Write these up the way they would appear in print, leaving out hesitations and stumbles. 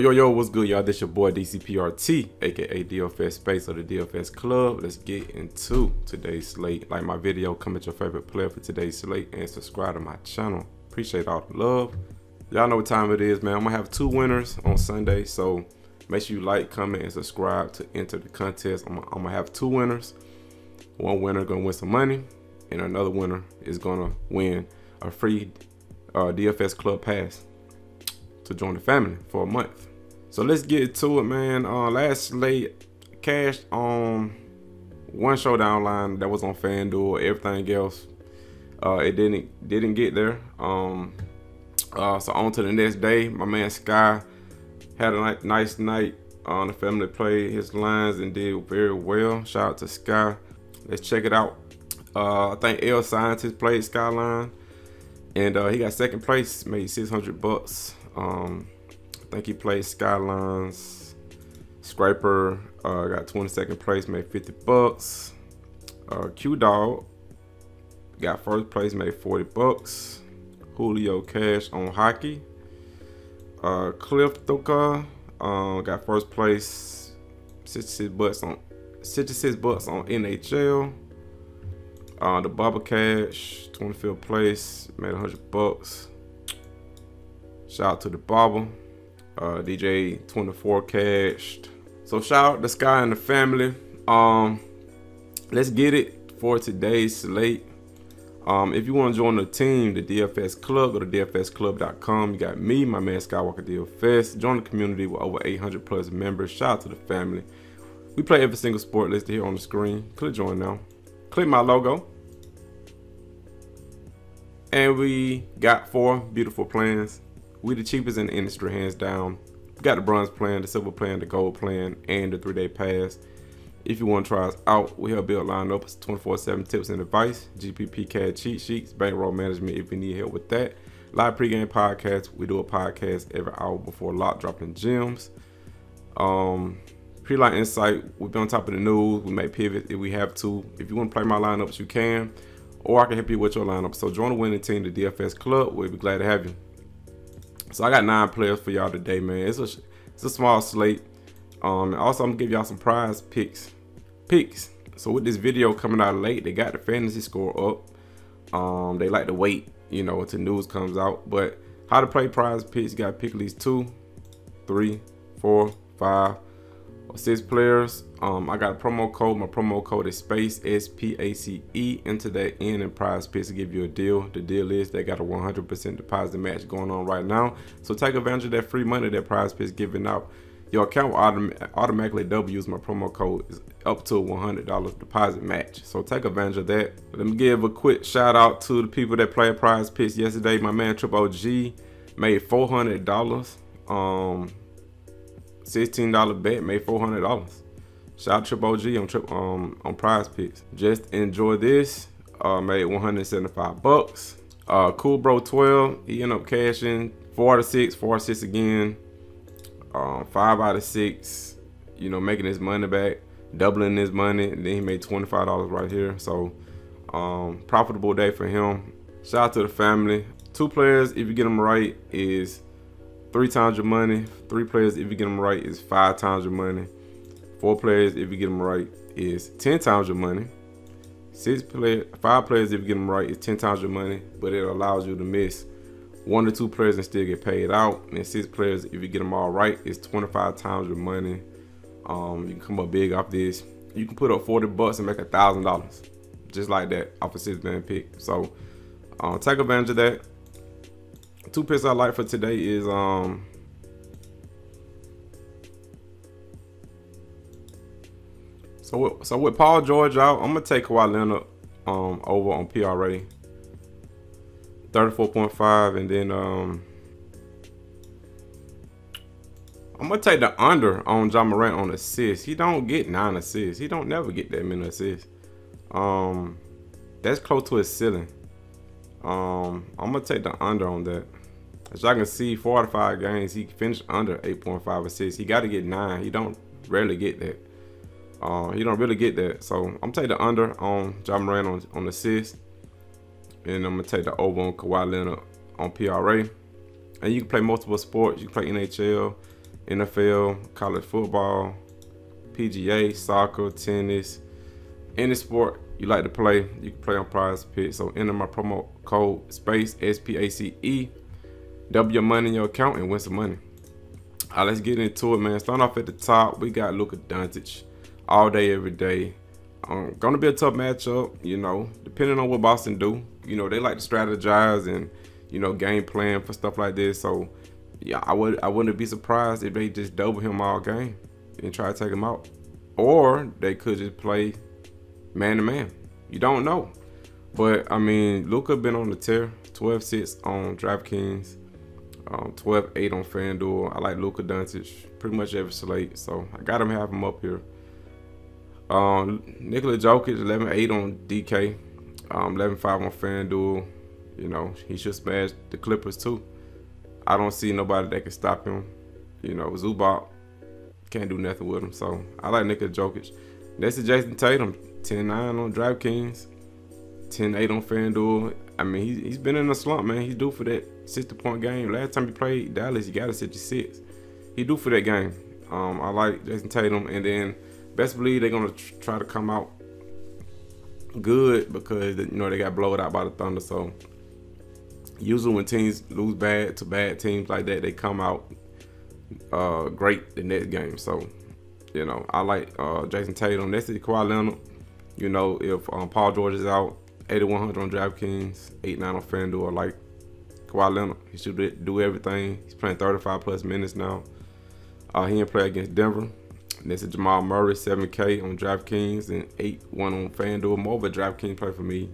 Yo, what's good, y'all? This your boy DCPRT, aka DFS Space or the DFS Club. Let's get into today's slate. Like my video, comment your favorite player for today's slate, and subscribe to my channel. Appreciate all the love. Y'all know what time it is, man. I'm gonna have two winners on Sunday, so make sure you like, comment, and subscribe to enter the contest. I'm gonna have two winners. One winner gonna win some money, and another winner is gonna win a free DFS Club pass to join the family for a month. So let's get to it, man. Last slate cashed on one showdown line that was on FanDuel. Everything else it didn't get there. So on to the next day. My man Sky had a nice night. The family played his lines and did very well. Shout out to Sky. Let's check it out. I think L Scientist played Skyline, and he got second place, made 600 bucks. I think he played Skylines. Scraper got 22nd place, made 50 bucks. Q Dog got first place, made 40 bucks. Julio Cash on hockey. Cliff Thuka got first place, 66 bucks on NHL. The Baba Cash, 25th place, made 100 bucks. Shout out to the Bobble, DJ 24 cashed. So shout out to Sky and the family. Let's get it for today's slate. If you want to join the team, the DFS Club, go to dfsclub.com. You got me, my man Skywalker DFS. Join the community with over 800 plus members. Shout out to the family. We play every single sport listed here on the screen. Click join now. Click my logo. And we got four beautiful plans. We the cheapest in the industry, hands down. We got the bronze plan, the silver plan, the gold plan, and the 3-day pass. If you want to try us out, we help build lineups, 24/7 tips and advice, GPP CAD cheat sheets, bankroll management if you need help with that. Live pregame podcast. We do a podcast every hour before lock, dropping gems. Pre-line insight. We'll be on top of the news. We make pivots if we have to. If you want to play my lineups, you can, or I can help you with your lineup. So join the winning team, the DFS Club. We'll be glad to have you. So I got 9 players for y'all today, man. It's a small slate. Also, I'm gonna give y'all some prize picks. So with this video coming out late, they got the fantasy score up. They like to wait, you know, until news comes out. But how to play prize picks? You gotta pick at least 2, 3, 4, 5, or 6 players. I got a promo code. My promo code is space SPACE. Enter that in and prize picks to give you a deal. The deal is they got a 100% deposit match going on right now. So take advantage of that free money that prize picks giving out. Your account will automatically double. Use my promo code. Is up to a $100 deposit match. So take advantage of that. Let me give a quick shout out to the people that played prize picks yesterday. My man Trip OG made $400. $16 bet made $400. Shout out Trip OG on prize picks. Just enjoy this. Made 175 bucks. Cool Bro 12, he ended up cashing 4 out of 6 again. 5 out of 6, you know, making his money back, doubling his money, and then he made $25 right here. So profitable day for him. Shout out to the family. 2 players, if you get them right, is 3 times your money. 3 players, if you get them right, is 5 times your money. 4 players, if you get them right, is 10 times your money. 5 players, if you get them right, is 10 times your money, but it allows you to miss 1 to 2 players and still get paid out. And 6 players, if you get them all right, is 25 times your money. You can come up big off this. You can put up 40 bucks and make $1,000, just like that, off a 6-man pick. So take advantage of that. 2 picks I like for today is so with Paul George out, I'm gonna take Kawhi Leonard over on PRA 34.5, and then I'm gonna take the under on Ja Morant on assists. He don't get 9 assists. He don't never get that many assists. That's close to his ceiling. I'm gonna take the under on that. As y'all can see, 4 out of 5 games he finished under 8.5 assists. He got to get 9. He don't rarely get that. He don't really get that. So I'm gonna take the under on Ja Morant on assists, and I'm gonna take the over on Kawhi Leonard on PRA. And you can play multiple sports. You can play NHL, NFL, college football, PGA, soccer, tennis, any sport you like to play, you can play on PrizePicks. So enter my promo code SPACE, S-P-A-C-E, double your money in your account and win some money. All right, let's get into it, man. Starting off at the top, we got Luka Doncic all day, every day. Gonna be a tough matchup, you know, depending on what Boston do. You know, they like to strategize and, you know, game plan for stuff like this. So yeah, I wouldn't be surprised if they just double him all game and try to take him out. Or they could just play man to man. You don't know. But I mean, Luka been on the tear, 12-6 on DraftKings, 12-8 on FanDuel. I like Luka Doncic pretty much every slate, so I got him, have him up here. Nikola Jokic, 11-8 on DK, 11-5 on FanDuel. You know, he should smash the Clippers too. I don't see nobody that can stop him. You know, Zubac can't do nothing with him. So I like Nikola Jokic. Next is Jason Tatum, 10-9 on DraftKings, 10-8 on FanDuel. I mean, he's been in a slump, man. He's due for that 60-point game. Last time he played Dallas, he got a 66. He due for that game. I like Jason Tatum. And then best believe they're gonna try to come out good because, you know, they got blown out by the Thunder. So usually when teams lose bad to bad teams like that, they come out great the next game. So, you know, I like Jason Tatum. Next is Kawhi Leonard. You know, if Paul George is out, 8,100 on DraftKings, 8-9 on FanDuel. I like Kawhi Leonard. He should do everything. He's playing 35-plus minutes now. He didn't play against Denver. Next is Jamal Murray, 7K on DraftKings and 8-1 on FanDuel. More of a DraftKings play for me.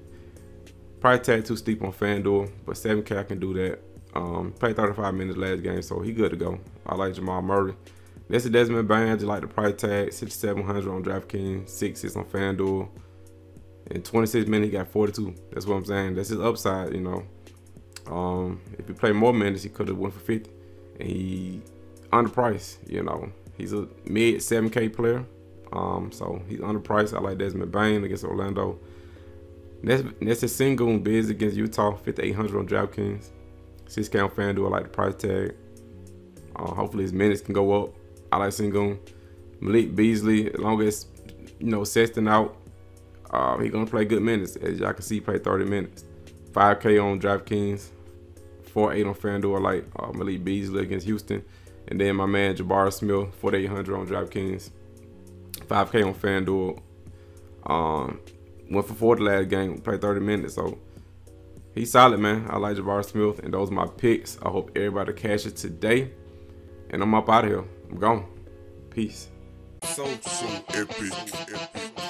Probably tag too steep on FanDuel, but 7K I can do that. Played 35 minutes last game, so he good to go. I like Jamal Murray. Next is Desmond Bain. I just like the price tag, 6,700 on DraftKings, 6-6 on FanDuel. In 26 minutes, he got 42. That's what I'm saying. That's his upside, you know. If he played more minutes, he could have went for 50. And he underpriced, you know. He's a mid 7K player, so he's underpriced. I like Desmond Bain against Orlando. Next is Single Biz against Utah, 5,800 on DraftKings, 6K on FanDuel. I like the price tag. Hopefully his minutes can go up. I like Single. Malik Beasley, as long as, you know, Sexton out, he's gonna play good minutes. As y'all can see, play 30 minutes. 5K on DraftKings, 4-8 on FanDuel. I like Malik Beasley against Houston. And then my man Jabari Smith, 4,800 on DraftKings, 5K on FanDuel. Went for 4 the last game, played 30 minutes, so he's solid, man. I like Jabari Smith, and those are my picks. I hope everybody cashes today, and I'm up out of here. I'm gone. Peace. So epic.